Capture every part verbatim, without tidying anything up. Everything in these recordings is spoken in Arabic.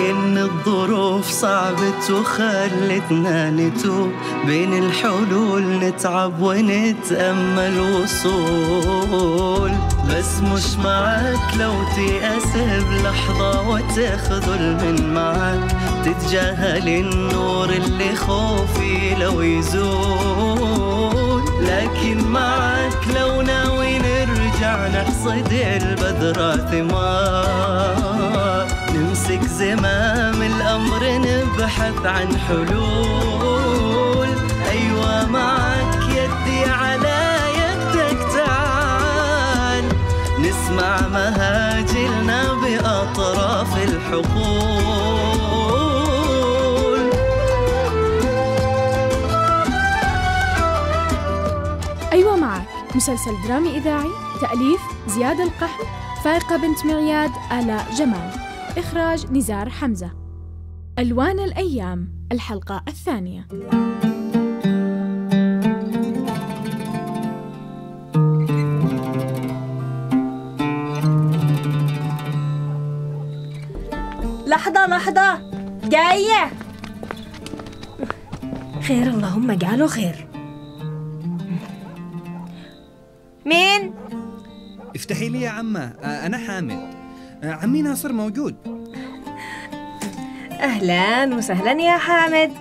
لكن الظروف صعبت وخلتنا نتوب، بين الحلول نتعب ونتأمل وصول. بس مش معاك لو تيأسب لحظة وتخذل من معاك، تتجاهل النور اللي خوفي لو يزول. لكن معاك لو ناوي نرجع نحصد البذرة ثمار، نمسك زمام الأمر نبحث عن حلول. أيوة معك يدي على يدك تعال، نسمع مهاجلنا بأطراف الحقول. أيوة معك، مسلسل درامي إذاعي، تأليف زياد القحم، فايقة بنت معياد، آلاء جمال، إخراج نزار حمزة. ألوان الأيام، الحلقة الثانية. لحظة لحظة جاية. خير اللهم اجعله خير. مين؟ افتحي لي يا عمة، أنا حامد. عمي ناصر موجود. أهلاً وسهلاً يا حامد.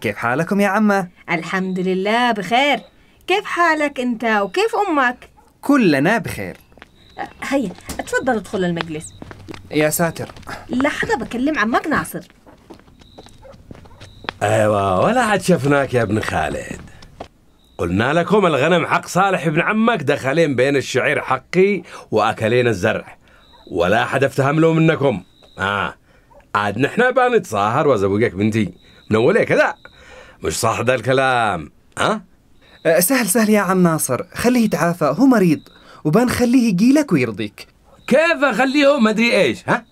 كيف حالكم يا عمة؟ الحمد لله بخير. كيف حالك أنت وكيف أمك؟ كلنا بخير. هيا تفضل ادخل المجلس. يا ساتر، لحظة بكلم عمك ناصر. أيوة ولا عاد شفناك يا ابن خالد. قلنا لكم الغنم حق صالح ابن عمك، دخلين بين الشعير حقي وأكلين الزرع، ولا أحد افتهم له منكم. آه عاد نحن بنتصاهر وأزوجك بنتي من أولي كذا، مش صح ذا الكلام. ها أه؟ سهل سهل يا عم ناصر، خليه يتعافى، هو مريض وبنخليه يجيلك ويرضيك. كيف أخليه ما أدري إيش؟ ها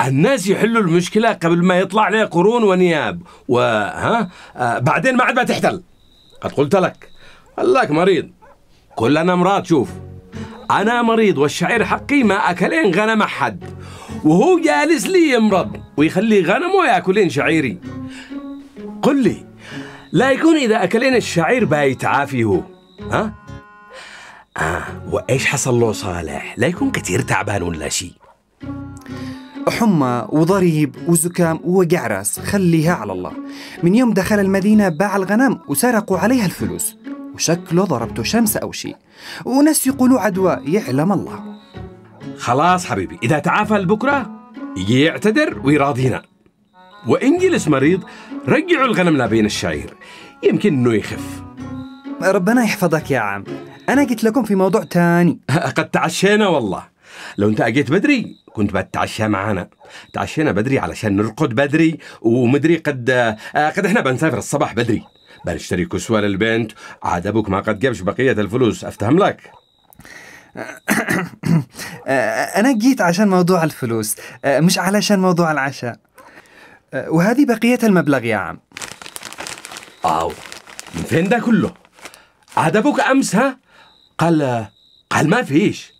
الناس يحلوا المشكلة قبل ما يطلع لي قرون ونياب وها أه بعدين ما عاد ما تحتل. قد قلت لك قالك مريض، كلنا امراض. شوف انا مريض والشعير حقي ما اكلين غنم احد، وهو جالس لي يمرض ويخلي غنمه ياكلين شعيري. قل لي لا يكون اذا اكلين الشعير بايتعافي هو؟ ها اه وايش حصل له صالح؟ لا يكون كثير تعبان ولا شيء؟ حمى وضريب وزكام ووجع راس، خليها على الله. من يوم دخل المدينة باع الغنم وسرقوا عليها الفلوس، وشكله ضربته شمس أو شيء، وناس يقولوا عدوى يعلم الله. خلاص حبيبي، إذا تعافى لبكرة يجي يعتذر ويراضينا، وإن جلس مريض رجعوا الغنم لبين الشعير يمكن إنه يخف. ربنا يحفظك يا عم، أنا قلت لكم في موضوع تاني. قد تعشينا والله، لو أنت أجيت بدري كنت بتعشى معانا. تعشينا بدري علشان نرقد بدري، ومدري قد آه قد احنا بنسافر الصباح بدري، بنشتري كسوة للبنت، عاد أبوك ما قد جابش بقية الفلوس، أفتهم لك؟ أنا جيت عشان موضوع الفلوس مش علشان موضوع العشاء، وهذه بقية المبلغ يا عم. أو من فين ده كله؟ عاد أبوك أمس ها قال قال ما فيش.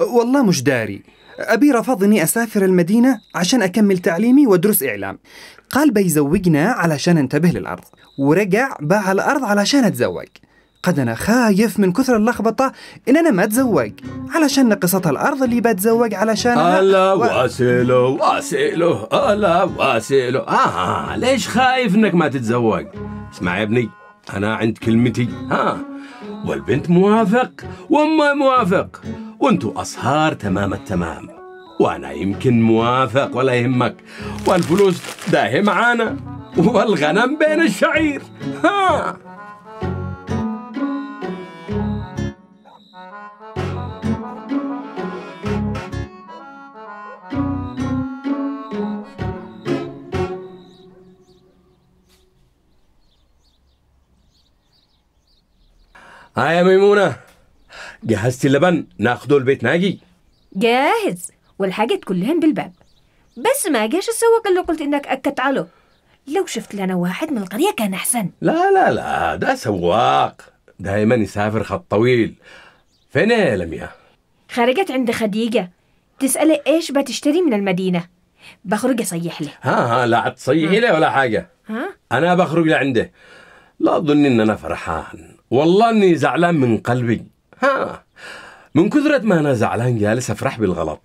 والله مش داري، أبي رفضني أسافر المدينة عشان أكمل تعليمي وأدرس إعلام، قال بيزوجنا علشان انتبه للأرض، ورجع باع الأرض علشان أتزوج. قد أنا خايف من كثر اللخبطة إن أنا ما أتزوج، علشان نقصتها الأرض اللي بتزوج علشانها. ألا و... واسيله واسيله ألا واسيله. آه ليش خايف إنك ما تتزوج؟ اسمع يا ابني، أنا عند كلمتي. ها والبنت موافق وأمي موافق، وانتو أصهار تمام التمام، وأنا يمكن موافق ولا يهمك، والفلوس داهي معانا، والغنم بين الشعير. ها هاي يا ميمونة، جهزتي اللبن ناخده البيت ناجي؟ جاهز والحاجات كلهن بالباب، بس ما جاش السواق اللي قلت انك اكدت عليه. لو شفت لنا واحد من القرية كان احسن. لا لا لا، ده سواق دايما يسافر خط طويل. فين يا لميا؟ خرجت عند خديجة تسألي ايش بتشتري من المدينة، بخرج اصيح له. ها ها لا تصيحي له ولا حاجه. ها انا بخرج لعنده، لا اظن ان انا فرحان، والله اني زعلان من قلبي. ها من كثرة ما انا زعلان جالس افرح بالغلط،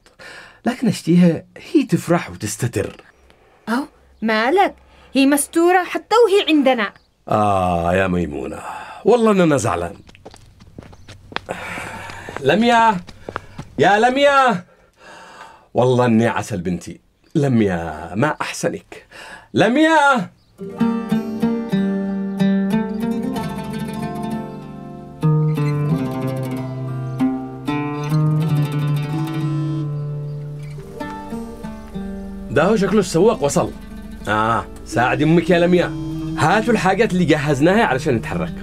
لكن اشتيها هي تفرح وتستتر. او مالك، هي مستوره حتى وهي عندنا. اه يا ميمونه والله ان انا زعلان. لميا يا لميا، والله اني عسل بنتي. لميا ما احسنك لميا. ده هو شكله السواق وصل. اه ساعد امك يا لميا، هاتوا الحاجات اللي جهزناها علشان نتحرك.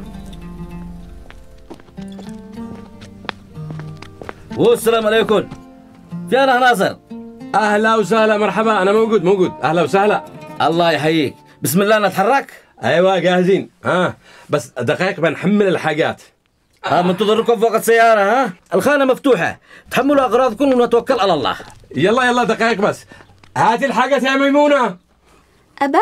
والسلام عليكم. فين ناصر؟ اهلا وسهلا، مرحبا، انا موجود موجود. اهلا وسهلا. الله يحييك. بسم الله نتحرك. ايوه جاهزين. ها بس دقائق بنحمل الحاجات. ها منتظركم فوق السياره. ها الخانه مفتوحه، تحملوا اغراضكم ونتوكل على الله. يلا يلا دقائق بس. هاتي الحاجات يا ميمونه. ابا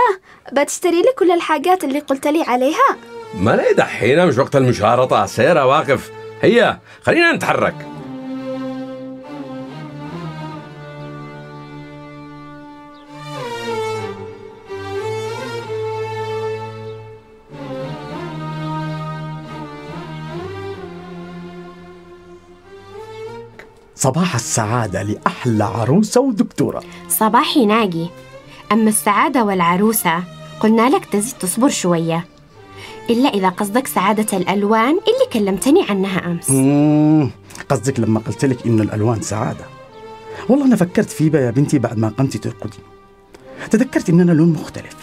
بتشتري لي كل الحاجات اللي قلت لي عليها؟ ما لي دحين، مش وقت المشارطه، السياره واقف. هيا خلينا نتحرك. صباح السعادة لأحلى عروسة ودكتورة. صباحي ناجي. أما السعادة والعروسة قلنا لك تزيد تصبر شوية، إلا إذا قصدك سعادة الألوان اللي كلمتني عنها أمس. مم. قصدك لما قلت لك إنه الألوان سعادة. والله أنا فكرت فيه يا بنتي بعد ما قمتي ترقدي، تذكرت إننا لون مختلف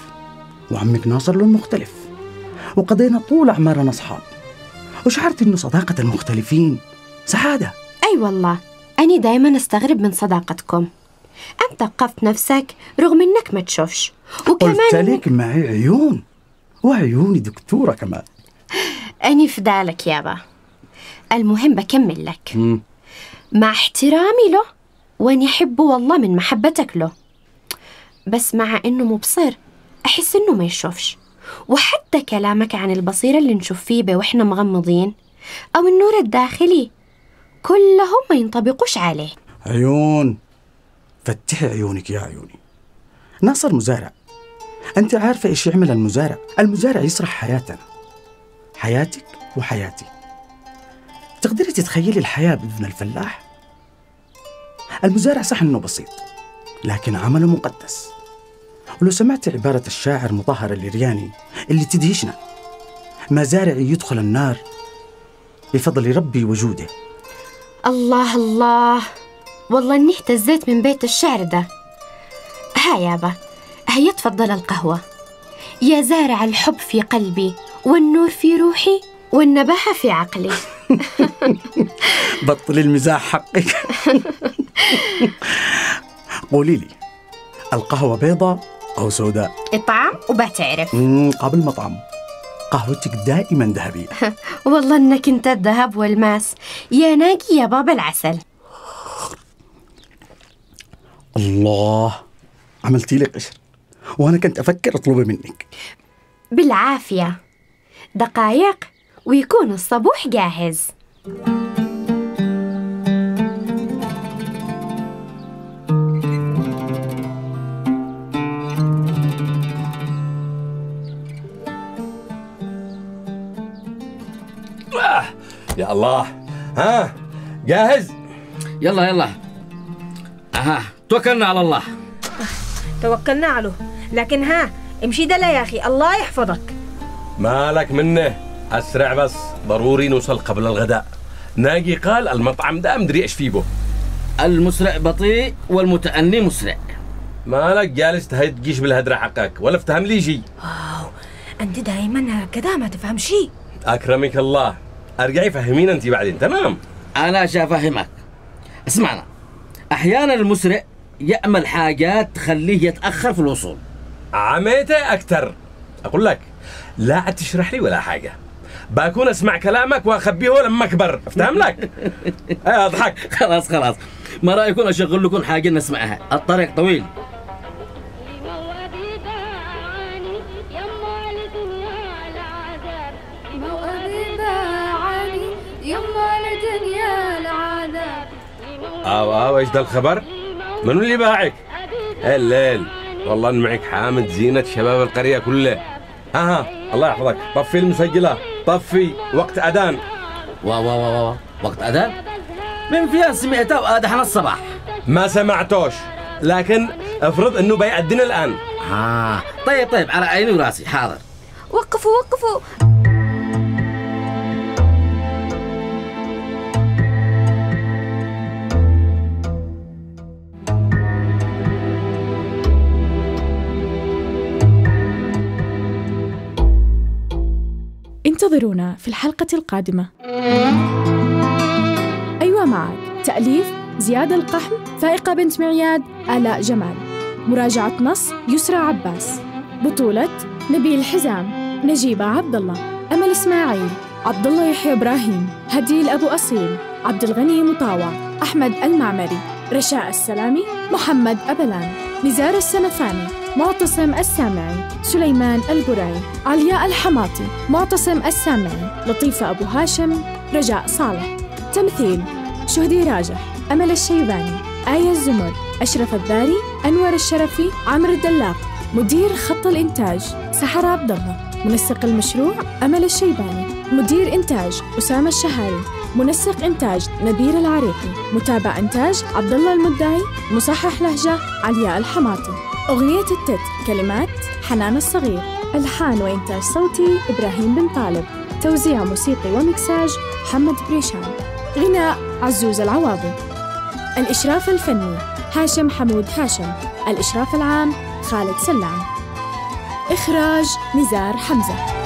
وعمك ناصر لون مختلف، وقضينا طول أعمارنا أصحاب، وشعرت إنه صداقة المختلفين سعادة. أي والله أنا دايماً أستغرب من صداقتكم. أنت وقفت نفسك رغم أنك ما تشوفش، وكمان قلت لك معي عيون، وعيوني دكتورة كمان. أنا فدالك يابا. المهم بكمل لك. مم. مع احترامي له وأني أحبه والله من محبتك له، بس مع أنه مبصر أحس أنه ما يشوفش، وحتى كلامك عن البصيرة اللي نشوف فيه وإحنا مغمضين أو النور الداخلي كلهم ما ينطبقوش عليه. عيون، فتحي عيونك يا عيوني. ناصر مزارع، أنت عارفة إيش يعمل المزارع؟ المزارع يسرح حياتنا، حياتك وحياتي. تقدري تتخيلي الحياة بدون الفلاح؟ المزارع صح إنه بسيط، لكن عمله مقدس. ولو سمعت عبارة الشاعر مطهر الرياني اللي تدهشنا: مزارعي يدخل النار بفضل ربي وجوده. الله الله، والله اني اهتزيت من بيت الشعر ده. ها يابا، هيا تفضل القهوة. يا زارع الحب في قلبي والنور في روحي والنباحة في عقلي. بطل المزاح حقك. قولي لي، القهوة بيضة أو سوداء؟ اطعم وبتعرف. قبل ما اطعم، قهوتك دائما ذهبية. والله انك انت الذهب والماس يا ناجي يا بابا العسل. الله، عملتي لي قشر، وانا كنت افكر اطلبه منك. بالعافية، دقايق ويكون الصبوح جاهز. يا الله، ها جاهز؟ يلا يلا. اها توكلنا على الله. توكلنا عليه، لكن ها امشي دلا يا اخي، الله يحفظك. مالك منه، اسرع بس، ضروري نوصل قبل الغداء. ناجي قال المطعم ده مدري ايش فيه. المسرع بطيء والمتأني مسرع. مالك جالس تهجيش بالهدرة حقك ولا افتهم لي شيء. انت دايما هكذا ما تفهم شيء. اكرمك الله، ارجعي فهمينا انت بعدين. تمام، انا شافهمك. اسمعنا، احيانا المسرع يعمل حاجات تخليه يتاخر في الوصول. عميته اكثر، اقول لك لا تشرح لي ولا حاجه، بكون اسمع كلامك واخبيه لما اكبر، افتهم لك؟ اضحك. خلاص خلاص، ما رايكم اشغل لكم حاجه نسمعها؟ الطريق طويل. موعدي باعاني يما على دنيا العذاب، موعدي باعاني يما على دنيا العذاب. أو أو إيش ده الخبر؟ منو اللي باعك؟ الليل والله إن معك حامد زينة شباب القرية كلها. ها ها الله يحفظك، طفي المسجلة، طفي وقت أذان. وا وا وا وا وقت أذان؟ من فيها سمعته دحين الصباح؟ ما سمعتوش، لكن افرض انه بيأذن الآن. آه طيب طيب على عيني وراسي، حاضر. وقفوا وقفوا. انتظرونا في الحلقة القادمة. أيوة معك، تأليف زياد القحم، فايقة بنت معياد، آلاء جمال. مراجعة نص يسرى عباس. بطولة نبيل حزام، نجيبة عبد الله، أمل اسماعيل، عبد الله يحيى ابراهيم، هديل ابو اصيل، عبد الغني مطاوع، أحمد المعمري، رشاء السلامي، محمد ابلان، نزار السنفاني، معتصم السامعي، سليمان البوراي، علياء الحماطي، معتصم السامعي، لطيفة أبو هاشم، رجاء صالح. تمثيل شهدي راجح، أمل الشيباني، آيه الزمر، أشرف الداري، أنور الشرفي، عمرو الدلاق. مدير خط الإنتاج سحر عبد الله. منسق المشروع أمل الشيباني. مدير إنتاج أسامة الشهاري. منسق إنتاج نذير العريقي. متابع إنتاج عبد الله المدعي. مصحح لهجة علياء الحماطي. أغنية التت كلمات حنان الصغير. ألحان وإنتاج صوتي إبراهيم بن طالب. توزيع موسيقي ومكساج محمد بريشان. غناء عزوز العواضي. الإشراف الفني هاشم حمود هاشم. الإشراف العام خالد سلام. إخراج نزار حمزة.